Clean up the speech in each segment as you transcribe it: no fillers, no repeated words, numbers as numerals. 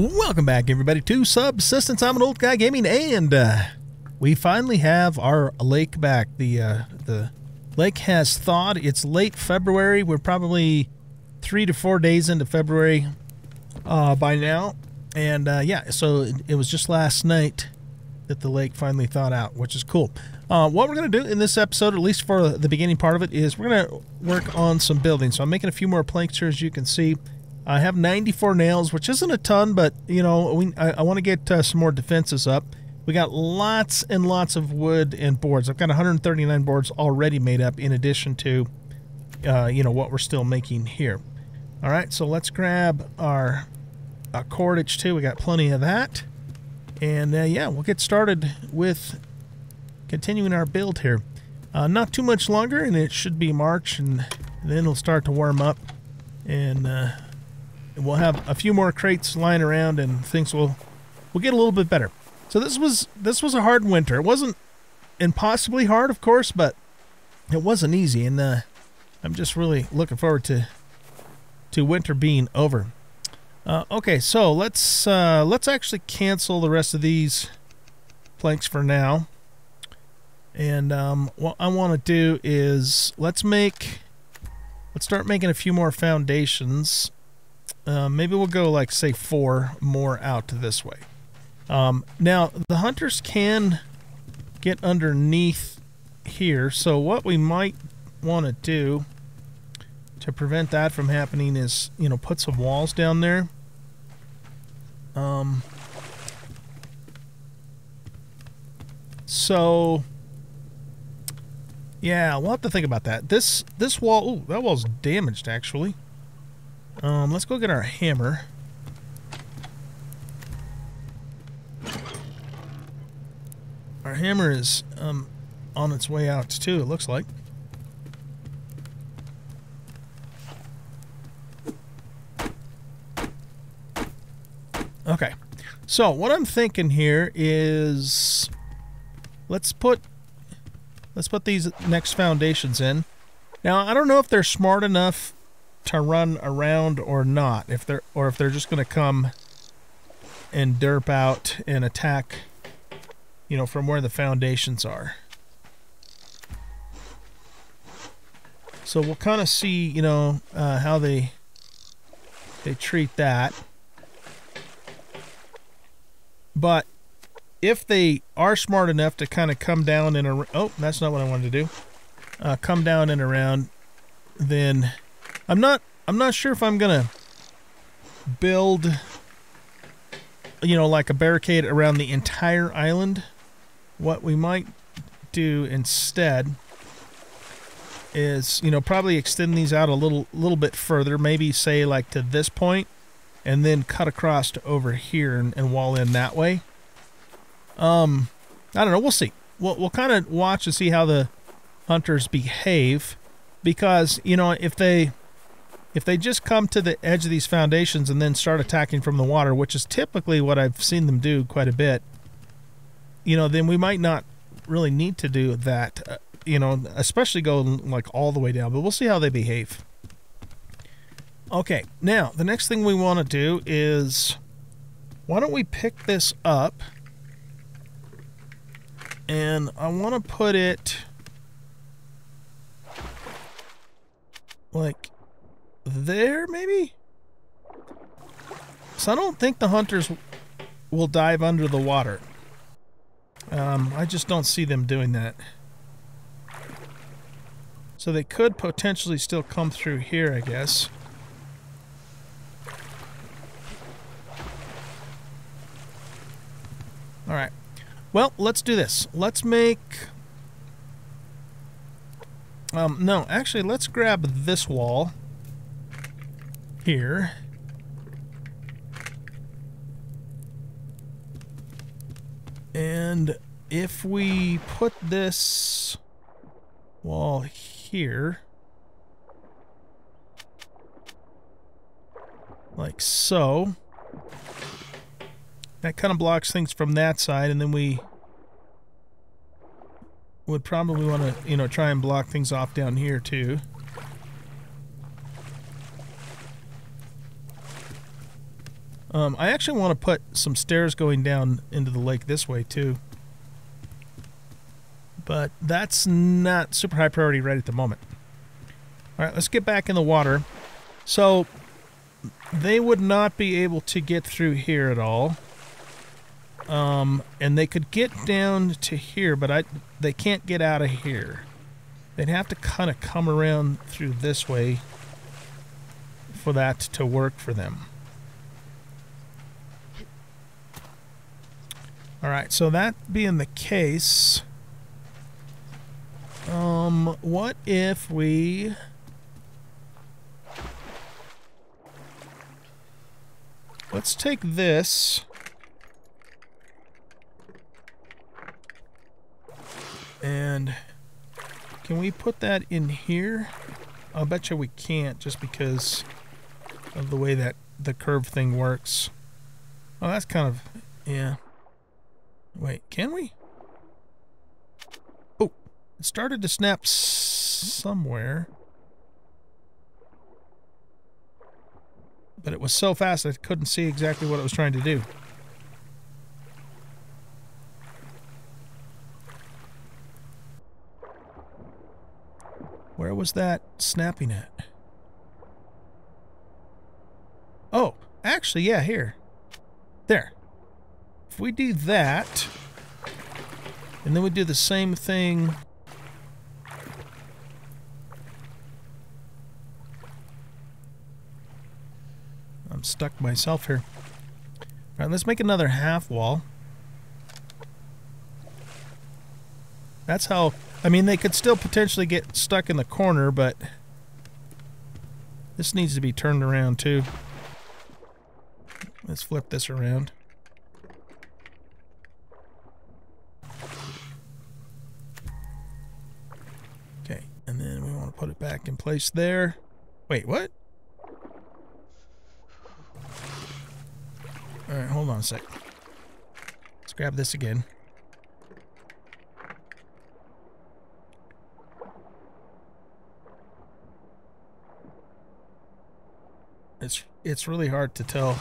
Welcome back, everybody, to Subsistence. I'm an old guy gaming, and we finally have our lake back. The lake has thawed. It's late February. We're probably 3 to 4 days into February by now. And yeah, so it was just last night that the lake finally thawed out, which is cool. What we're going to do in this episode, at least for the beginning part of it, is we're going to work on some building. So I'm making a few more planks here, as you can see. I have 94 nails, which isn't a ton, but, you know, I want to get some more defenses up. We got lots and lots of wood and boards. I've got 139 boards already made up in addition to, you know, what we're still making here. All right, so let's grab our cordage, too. We got plenty of that. And, yeah, we'll get started with continuing our build here. Not too much longer, and it should be March, and then it'll start to warm up. And we'll have a few more crates lying around, and things will get a little bit better. So this was a hard winter. It wasn't impossibly hard, of course, but it wasn't easy. And I'm just really looking forward to winter being over. Okay, so let's actually cancel the rest of these planks for now. And what I want to do is let's start making a few more foundations. Maybe we'll go, like, say, 4 more out this way. Now, the hunters can get underneath here, so what we might want to do to prevent that from happening is, you know, put some walls down there. So, yeah, we'll have to think about that. This wall, ooh, that wall's damaged, actually. Let's go get our hammer. Our hammer is on its way out too, it looks like. Okay, so what I'm thinking here is let's put these next foundations in. Now, I don't know if they're smart enough to run around or not, if they're just going to come and derp out and attack, you know, from where the foundations are. So we'll kind of see, you know, how they treat that. But if they are smart enough to kind of come down and around, oh, that's not what I wanted to do. Come down and around, then I'm not sure if I'm gonna build, you know, like a barricade around the entire island. What we might do instead is, you know, probably extend these out a little bit further, maybe say like to this point, and then cut across to over here and wall in that way. I don't know, we'll see. We'll kind of watch and see how the hunters behave, because, you know, if they just come to the edge of these foundations and then start attacking from the water, which is typically what I've seen them do quite a bit, you know, then we might not really need to do that, you know, especially go like all the way down, but we'll see how they behave. Okay, now the next thing we want to do is, why don't we pick this up, and I want to put it like there, maybe? So I don't think the hunters will dive under the water. I just don't see them doing that. So they could potentially still come through here, I guess. Alright. Well, let's do this. Let's make... no, actually, let's grab this wall here. And if we put this wall here, like so, that kind of blocks things from that side, and then we would probably want to, you know, try and block things off down here too. I actually want to put some stairs going down into the lake this way too, but that's not super high priority right at the moment. All right, let's get back in the water. So they would not be able to get through here at all. And they could get down to here, but they can't get out of here. They'd have to kind of come around through this way for that to work for them. All right, so that being the case, what if we... Let's take this and can we put that in here? I'll bet you we can't just because of the way that the curve thing works. Oh, that's kind of, yeah. Wait, can we? Oh, it started to snap somewhere. But it was so fast I couldn't see exactly what it was trying to do. Where was that snapping at? Oh, actually, yeah, here. There. If we do that, and then we do the same thing... I'm stuck myself here. All right, let's make another half wall. That's how, I mean, they could still potentially get stuck in the corner, but this needs to be turned around too. Let's flip this around. Okay, and then we want to put it back in place there. Wait, what? All right, hold on a sec. Let's grab this again. It's really hard to tell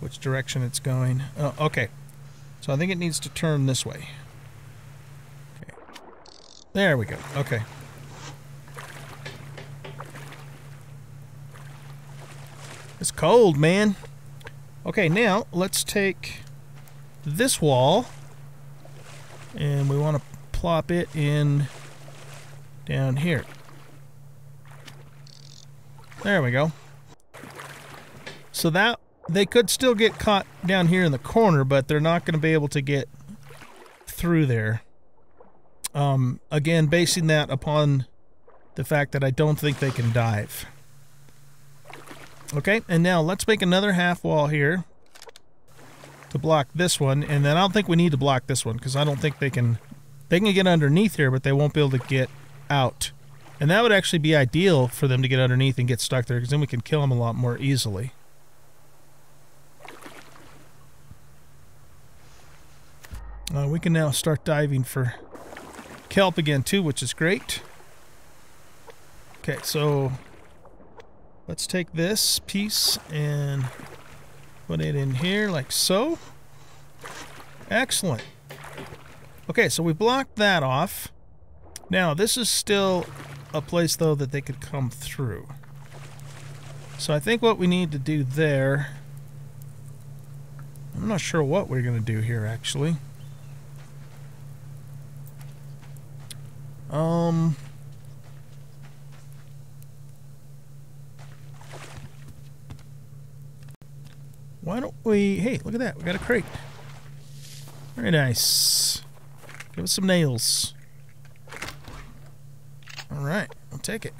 which direction it's going. Oh, okay. So I think it needs to turn this way. Okay. There we go. Okay. It's cold, man. Okay, now let's take this wall and we want to plop it in down here. There we go. So that they could still get caught down here in the corner, but they're not going to be able to get through there. Again, basing that upon the fact that I don't think they can dive. Okay, and now let's make another half wall here to block this one, and then I don't think we need to block this one because I don't think they can get underneath here, but they won't be able to get out. And that would actually be ideal for them to get underneath and get stuck there because then we can kill them a lot more easily. We can now start diving for kelp again too, which is great. Okay, so... let's take this piece and put it in here like so. Excellent. Okay, so we blocked that off. Now, this is still a place, though, that they could come through. So I think what we need to do there... I'm not sure what we're going to do here, actually. Why don't we... Hey, look at that. We got a crate. Very nice. Give us some nails. All right. I'll take it.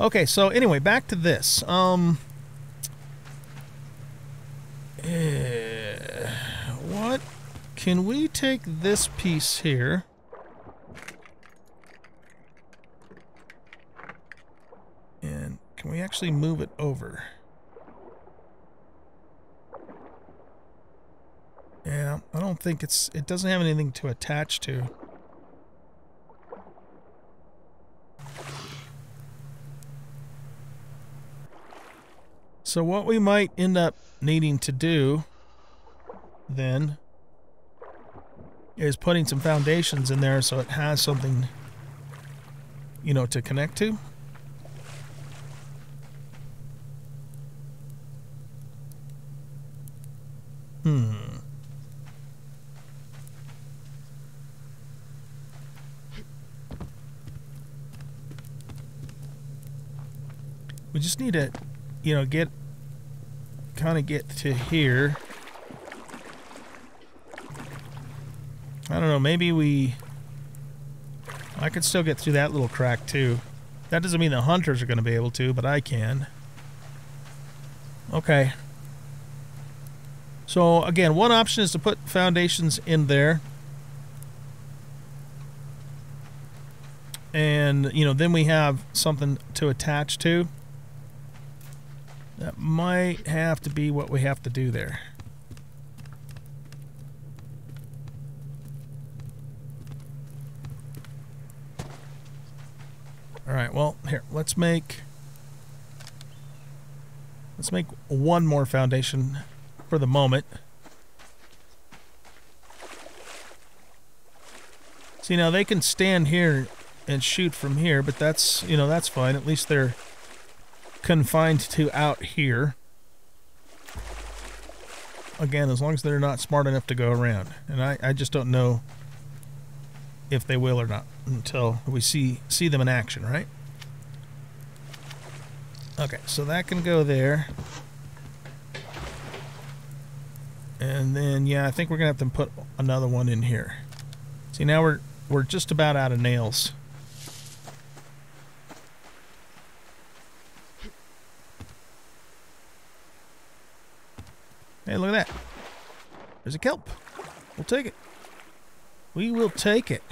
Okay, so anyway, back to this. What? Can we take this piece here? And... can we actually move it over? Yeah, I don't think it's... it doesn't have anything to attach to. So what we might end up needing to do then is putting some foundations in there so it has something, you know, to connect to. We just need to, you know, get to here. I don't know, maybe I could still get through that little crack too. That doesn't mean the hunters are going to be able to, but I can. Okay. So again, one option is to put foundations in there. And, you know, then we have something to attach to. That might have to be what we have to do there. All right, well, here, let's make one more foundation for the moment. See, now they can stand here and shoot from here, but that's, you know, that's fine. At least they're confined to out here. Again, as long as they're not smart enough to go around. And I just don't know if they will or not until we see them in action, right? Okay, so that can go there. And then, yeah, I think we're going to have to put another one in here. See, now we're just about out of nails. Hey, look at that. There's a kelp. We'll take it. We will take it.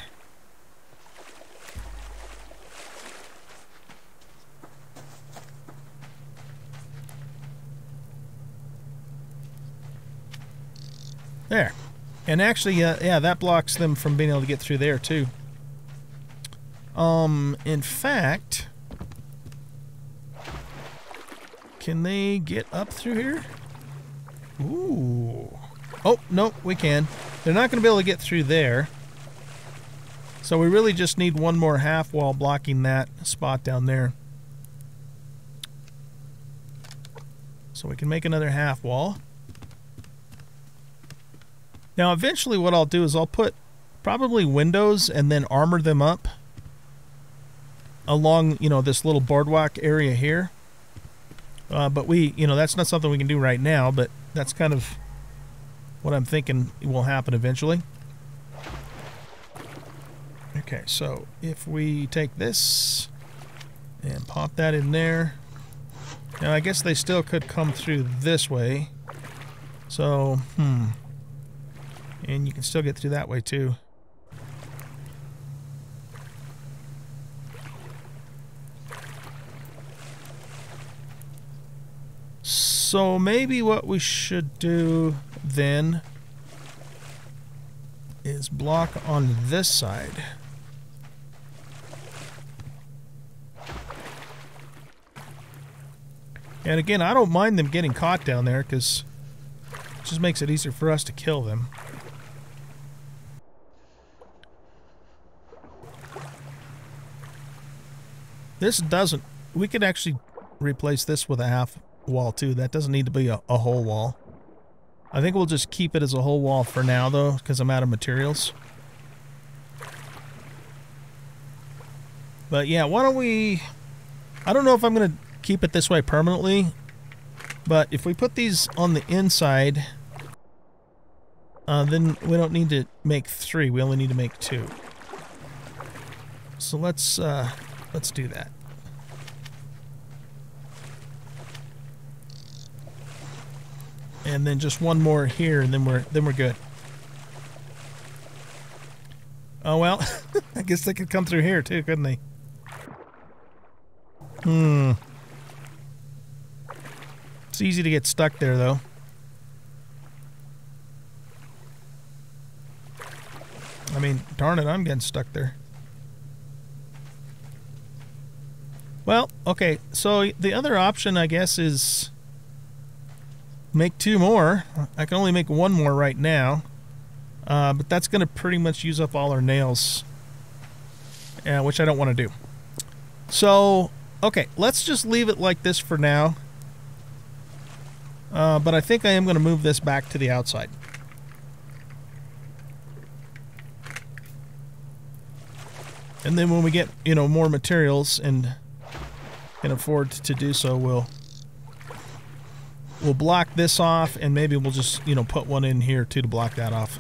There. And actually, yeah, that blocks them from being able to get through there too. In fact, can they get up through here? Ooh. Oh, no, we can. They're not going to be able to get through there. So we really just need one more half wall blocking that spot down there. So we can make another half wall. Now, eventually what I'll do is I'll put probably windows and then armor them up along, you know, this little boardwalk area here. But we, you know, that's not something we can do right now, but that's kind of what I'm thinking will happen eventually. Okay, so if we take this and pop that in there. Now, I guess they still could come through this way. So, and you can still get through that way too. So maybe what we should do then is block on this side. And again, I don't mind them getting caught down there because it just makes it easier for us to kill them. This doesn't, we could actually replace this with a half wall too. That doesn't need to be a whole wall. I think we'll just keep it as a whole wall for now though, because I'm out of materials. But yeah, why don't we, I don't know if I'm going to keep it this way permanently, but if we put these on the inside, then we don't need to make three. We only need to make two. So let's do that. And then just one more here, and then we're good. Oh well, I guess they could come through here too, couldn't they? It's easy to get stuck there though. I mean, darn it, I'm getting stuck there. Well, okay, so the other option, I guess, is make two more. I can only make one more right now, but that's going to pretty much use up all our nails, which I don't want to do. So, okay, let's just leave it like this for now. But I think I am going to move this back to the outside. And then when we get, you know, more materials and can afford to do so, we'll block this off, and maybe we'll just, you know, put one in here too to block that off.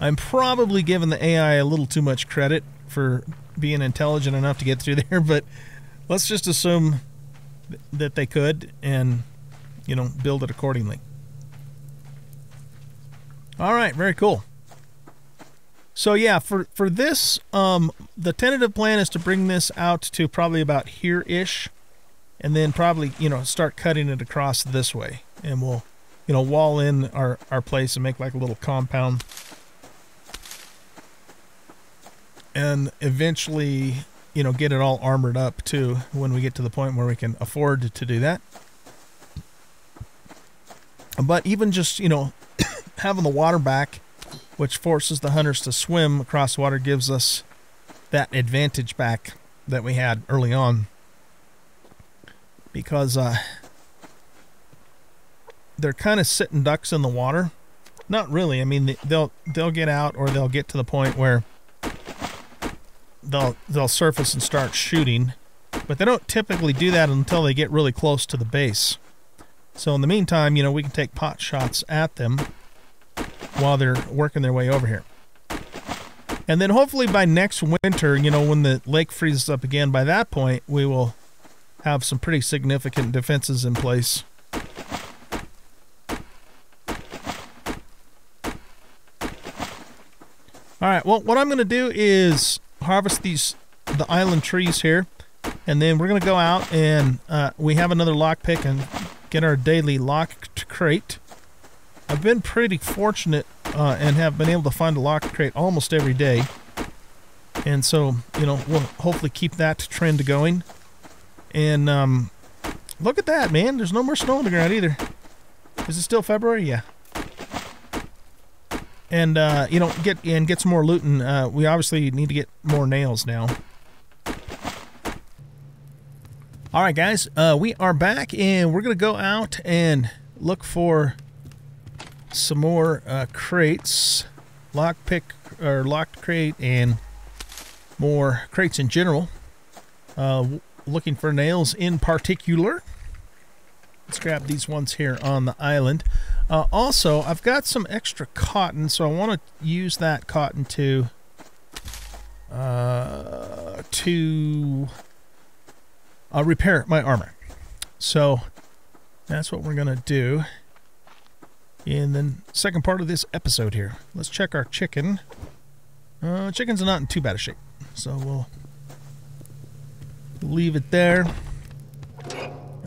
I'm probably giving the AI a little too much credit for being intelligent enough to get through there, but let's just assume that they could and, you know, build it accordingly. All right, very cool. So yeah, for this, the tentative plan is to bring this out to probably about here-ish, and then probably, you know, start cutting it across this way, and we'll, you know, wall in our place and make like a little compound, and eventually, you know, get it all armored up too when we get to the point where we can afford to do that. But even just, you know, having the water back, which forces the hunters to swim across water, gives us that advantage back that we had early on, because they're kind of sitting ducks in the water. Not really. I mean, they'll get out, or they'll get to the point where they'll surface and start shooting, but they don't typically do that until they get really close to the base. So in the meantime, you know, we can take pot shots at them while they're working their way over here. And then hopefully by next winter, you know, when the lake freezes up again, by that point we will have some pretty significant defenses in place. All right, well, what I'm going to do is harvest the island trees here, and then we're going to go out and we have another lock pick and get our daily locked crate. I've been pretty fortunate and have been able to find a lock crate almost every day, and so, you know, we'll hopefully keep that trend going. And look at that, man, there's no more snow on the ground either. Is it still February? Yeah. And you know, get some more looting. We obviously need to get more nails now. All right, guys, we are back, and we're gonna go out and look for some more crates, locked crate, and more crates in general. Looking for nails in particular. Let's grab these ones here on the island. Also, I've got some extra cotton, so I want to use that cotton to repair my armor. So that's what we're gonna do in the second part of this episode here. Let's check our chicken. Chicken's not in too bad a shape, so we'll leave it there.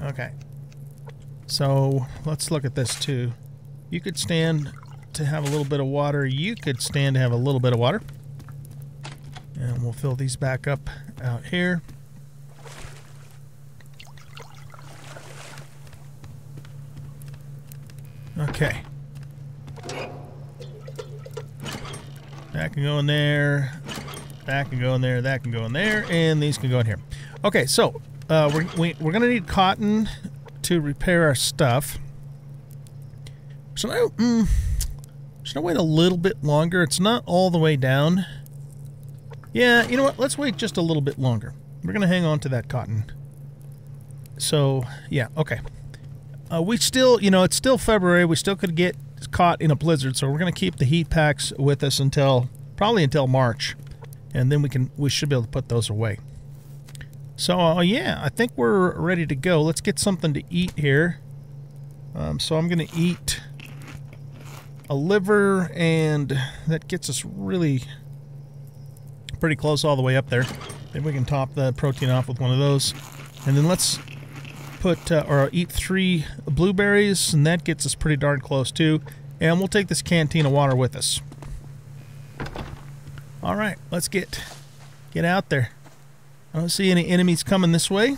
Okay. So let's look at this too. You could stand to have a little bit of water. You could stand to have a little bit of water. And we'll fill these back up out here. Okay. That can go in there, that can go in there, that can go in there, and these can go in here. Okay, so we're going to need cotton to repair our stuff. So should I wait a little bit longer? It's not all the way down. Yeah, you know what? Let's wait just a little bit longer. We're going to hang on to that cotton. So, yeah, okay. We still, you know, it's still February. We still could get caught in a blizzard, so we're going to keep the heat packs with us probably until March, and then we should be able to put those away. So yeah, I think we're ready to go. Let's get something to eat here. So I'm going to eat a liver, and that gets us really pretty close all the way up there. Then we can top the protein off with one of those, and then let's put or eat 3 blueberries, and that gets us pretty darn close too. And we'll take this canteen of water with us. All right, let's get out there. I don't see any enemies coming this way,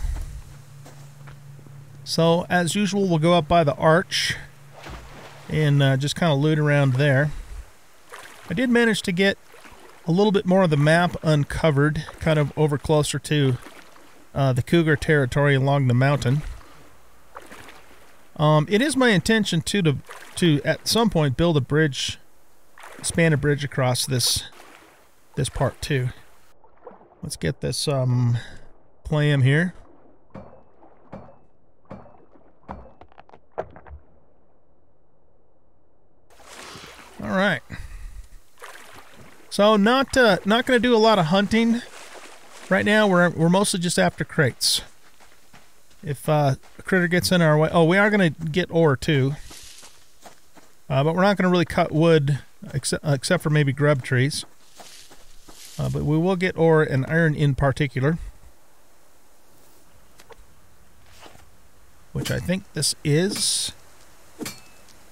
So as usual, we'll go up by the arch and just kind of loot around there. I did manage to get a little bit more of the map uncovered, kind of over closer to the cougar territory along the mountain. It is my intention to at some point build a bridge, span a bridge across this part too. Let's get this clam here. All right. So not going to do a lot of hunting right now. We're mostly just after crates. If a critter gets in our way, oh, we are going to get ore too. But we're not going to really cut wood except for maybe grub trees. But we will get ore and iron in particular, which I think this is.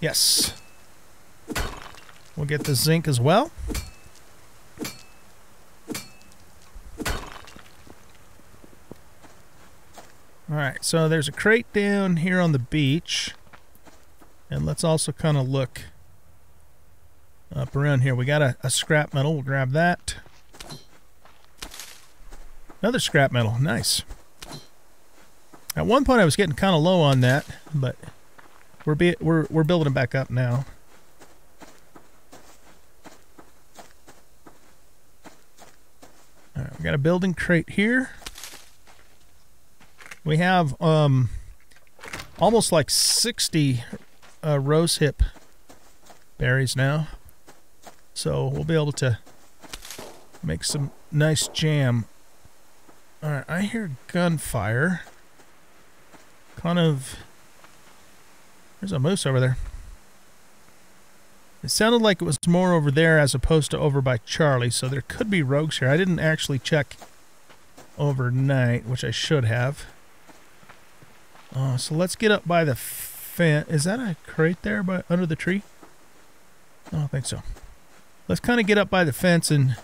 Yes. We'll get the zinc as well. Alright, so there's a crate down here on the beach. And let's also kind of look up around here. We got a scrap metal. We'll grab that. Another scrap metal. Nice. At one point I was getting kind of low on that, but we're building it back up now. Alright, we got a building crate here. We have almost like 60 rose hip berries now, so we'll be able to make some nice jam. All right, I hear gunfire. Kind of. There's a moose over there. It sounded like it was more over there as opposed to over by Charlie, so there could be rogues here. I didn't actually check overnight, which I should have. So let's get up by the fence. Is that a crate there by under the tree? I don't think so. Let's kind of get up by the fence and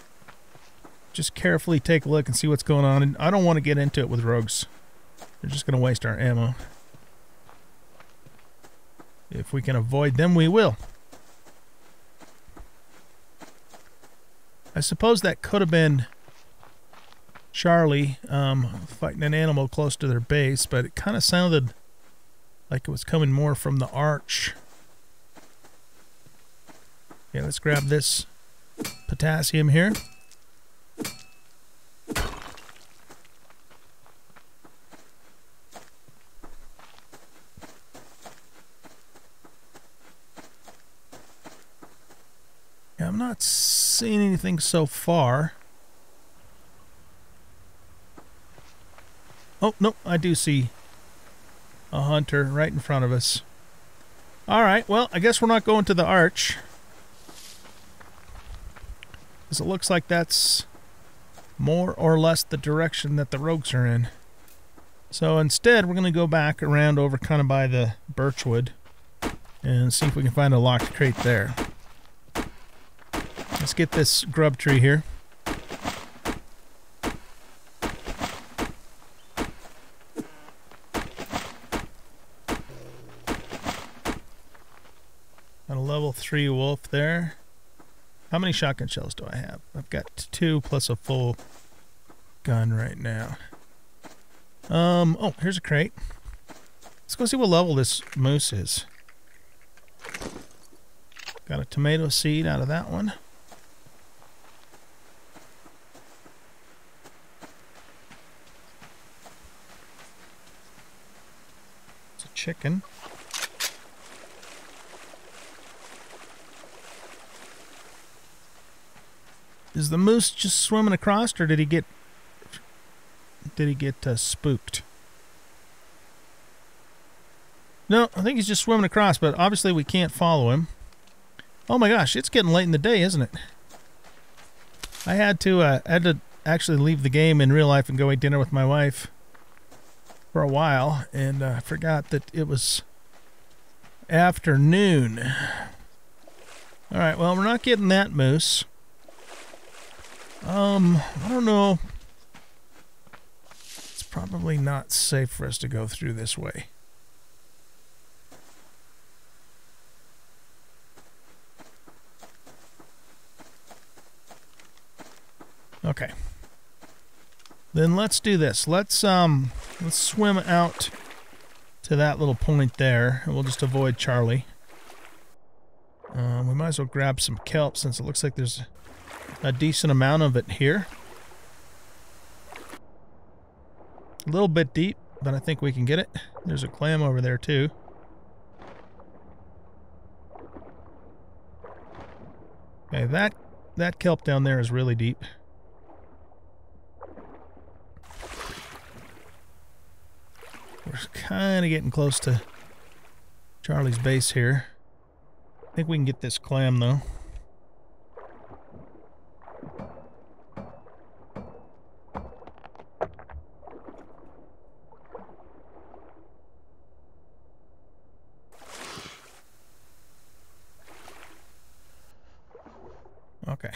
just carefully take a look and see what's going on. And I don't want to get into it with rogues. They're just going to waste our ammo. If we can avoid them, we will. I suppose that could have been Charlie fighting an animal close to their base, but it kind of sounded like it was coming more from the arch. Yeah, let's grab this potassium here. Yeah, I'm not seeing anything so far. Oh, no, I do see a hunter right in front of us. All right, well, I guess we're not going to the arch, because it looks like that's more or less the direction that the rogues are in. So instead, we're going to go back around over kind of by the birchwood and see if we can find a locked crate there. Let's get this grub tree here. Three wolf there. How many shotgun shells do I have? I've got 2 plus a full gun right now. Oh, here's a crate. Let's go see what level this moose is. Got a tomato seed out of that one. It's a chicken. Is the moose just swimming across, or did he get spooked? No, I think he's just swimming across, but obviously we can't follow him. Oh my gosh, it's getting late in the day, isn't it? I had to actually leave the game in real life and go eat dinner with my wife for a while, and I forgot that it was afternoon. All right, well, we're not getting that moose. I don't know. It's probably not safe for us to go through this way. Okay. Then let's do this. Let's swim out to that little point there, and we'll just avoid Charlie. We might as well grab some kelp since it looks like there's a decent amount of it here. A little bit deep, but I think we can get it. There's a clam over there too. Okay, that kelp down there is really deep. We're kind of getting close to Charlie's base here. I think we can get this clam though. Okay.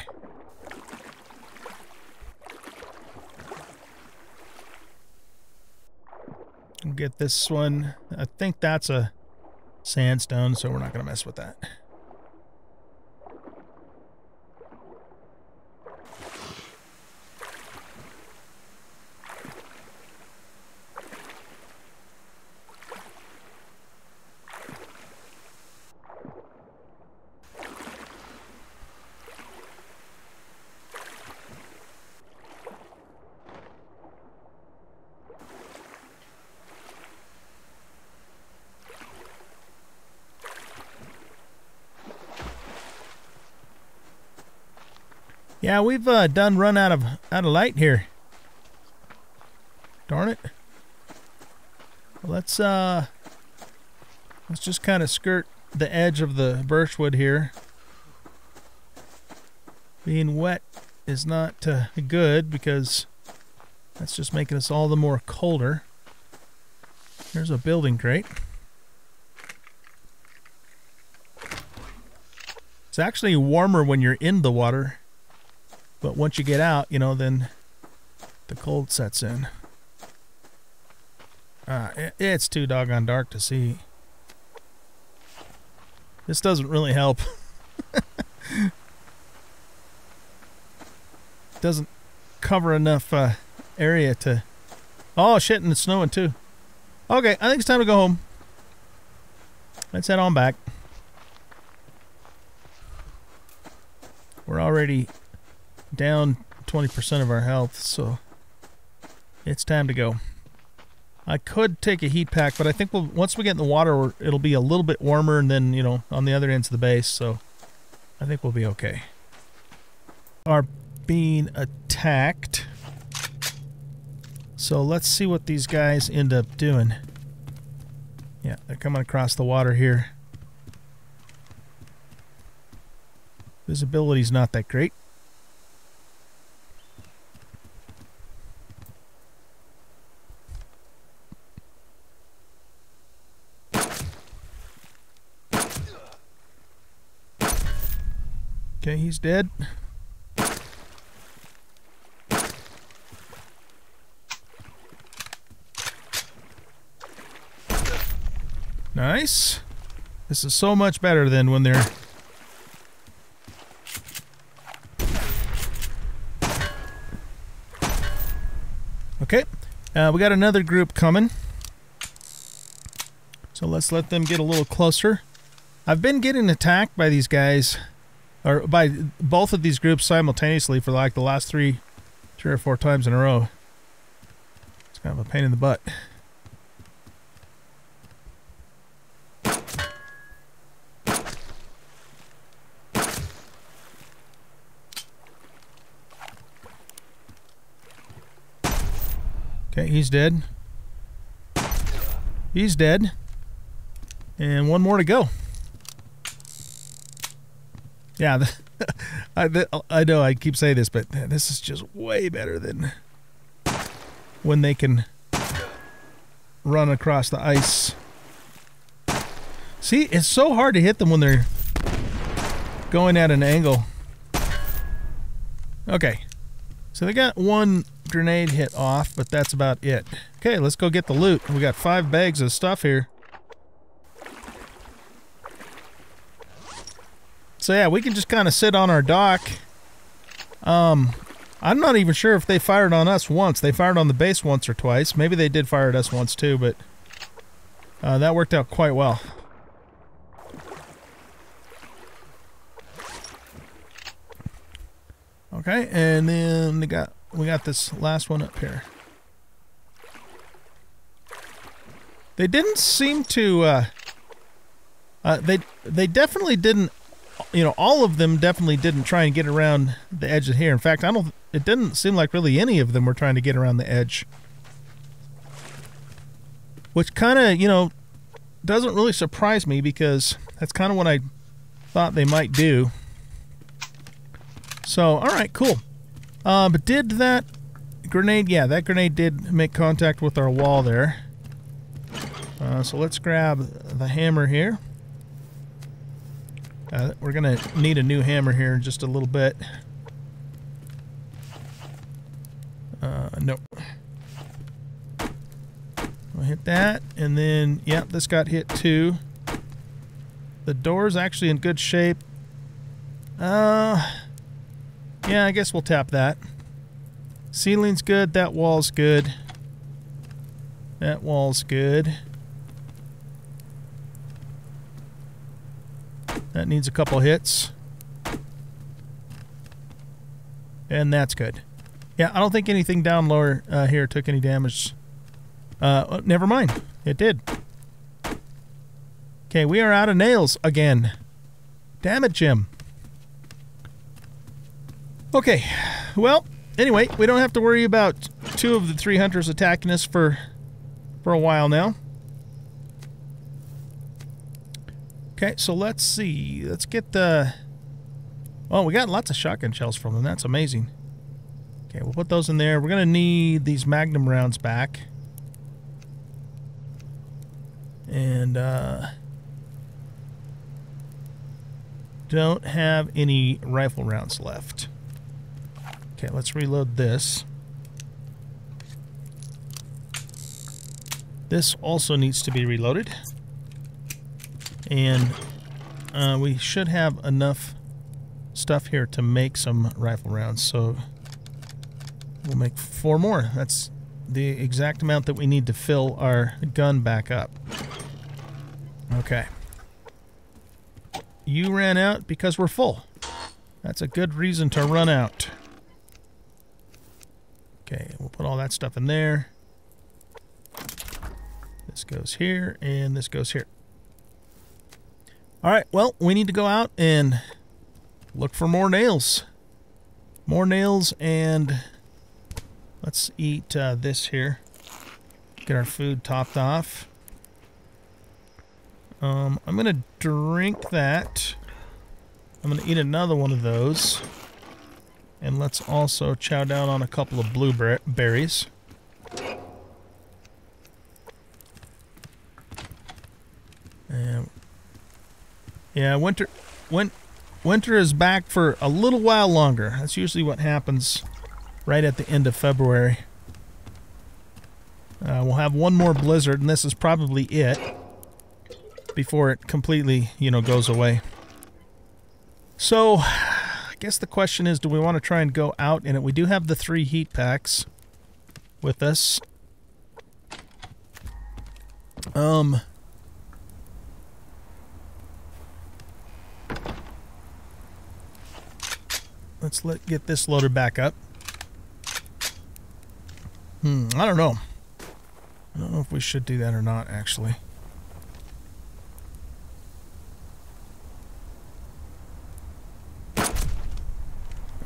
We'll get this one. I think that's a sandstone, so we're not going to mess with that. Yeah, we've done run out of light here. Darn it. Let's just kind of skirt the edge of the birchwood here. Being wet is not good because that's just making us all the more colder. There's a building crate. It's actually warmer when you're in the water. But once you get out, you know, then the cold sets in. It's too doggone dark to see. This doesn't really help. Doesn't cover enough area to... Oh, shit, and it's snowing, too. Okay, I think it's time to go home. Let's head on back. We're already... down 20% of our health, so it's time to go. I could take a heat pack, but I think once we get in the water, it'll be a little bit warmer, and then, you know, on the other ends of the base, so I think we'll be okay. Are being attacked, so let's see what these guys end up doing. Yeah, they're coming across the water here. Visibility's not that great. Okay, he's dead. Nice. This is so much better than when they're... Okay, we got another group coming. So let's let them get a little closer. I've been getting attacked by these guys... or by both of these groups simultaneously for like the last three or four times in a row. It's kind of a pain in the butt. Okay, he's dead. He's dead. And one more to go. Yeah, I know I keep saying this, but this is just way better than when they can run across the ice. See, it's so hard to hit them when they're going at an angle. Okay, so they got one grenade hit off, but that's about it. Okay, let's go get the loot. We got 5 bags of stuff here. So yeah, we can just kind of sit on our dock. I'm not even sure if they fired on us once. They fired on the base once or twice. Maybe they did fire at us once too, but that worked out quite well. Okay, and then we got this last one up here. They didn't seem to. They definitely didn't. You know, all of them definitely didn't try and get around the edge of here. In fact, I don't. It didn't seem like really any of them were trying to get around the edge, which kind of, you know, doesn't really surprise me because that's kind of what I thought they might do. So, all right, cool. But did that grenade... Yeah, that grenade did make contact with our wall there. So let's grab the hammer here. We're going to need a new hammer here in just a little bit. Nope. We'll hit that. And then, yeah, this got hit too. The door's actually in good shape. Yeah, I guess we'll tap that. Ceiling's good. That wall's good. That wall's good. That needs a couple hits. And that's good. Yeah, I don't think anything down lower here took any damage. Oh, never mind. It did. Okay, we are out of nails again. Damn it, Jim. Okay, well, anyway, we don't have to worry about two of the three hunters attacking us for a while now. Okay, so let's see. Let's get the... Oh, we got lots of shotgun shells from them. That's amazing. Okay, we'll put those in there. We're going to need these magnum rounds back. And, don't have any rifle rounds left. Okay, let's reload this. This also needs to be reloaded. And we should have enough stuff here to make some rifle rounds. So we'll make 4 more. That's the exact amount that we need to fill our gun back up. Okay. You ran out because we're full. That's a good reason to run out. Okay, we'll put all that stuff in there. This goes here, and this goes here. All right, well, we need to go out and look for more nails. More nails, and let's eat this here. Get our food topped off. I'm going to drink that. I'm going to eat another one of those. And let's also chow down on a couple of blueberries. And yeah, winter is back for a little while longer. That's usually what happens right at the end of February. We'll have one more blizzard, and this is probably it before it completely, you know, goes away. So I guess the question is, do we want to try and go out in it? We do have the 3 heat packs with us. Let's get this loaded back up. I don't know. I don't know if we should do that or not, actually.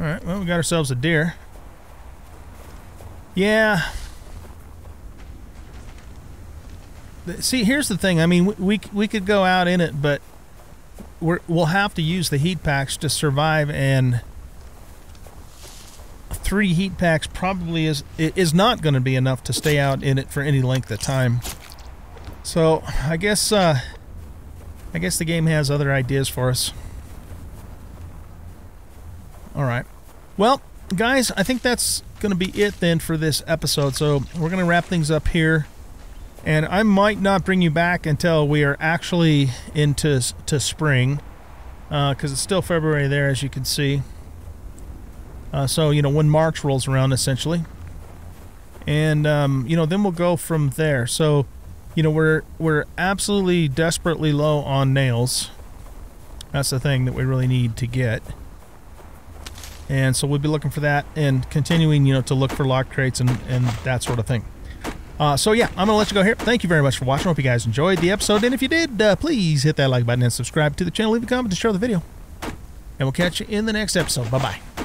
All right, well, we got ourselves a deer. Yeah. See, here's the thing. I mean, we could go out in it, but we'll have to use the heat packs to survive, and 3 heat packs probably is not going to be enough to stay out in it for any length of time. So I guess the game has other ideas for us. All right. Well, guys, I think that's going to be it then for this episode. So we're going to wrap things up here. And I might not bring you back until we are actually into spring. Because it's still February there, as you can see. So, you know, when March rolls around, essentially. And, you know, then we'll go from there. So, you know, we're absolutely desperately low on nails. That's the thing that we really need to get. And so we'll be looking for that and continuing, you know, to look for lock crates and that sort of thing. So yeah, I'm gonna let you go here. Thank you very much for watching. Hope you guys enjoyed the episode, and if you did, please hit that like button and subscribe to the channel, leave a comment, and share the video, and we'll catch you in the next episode. Bye bye.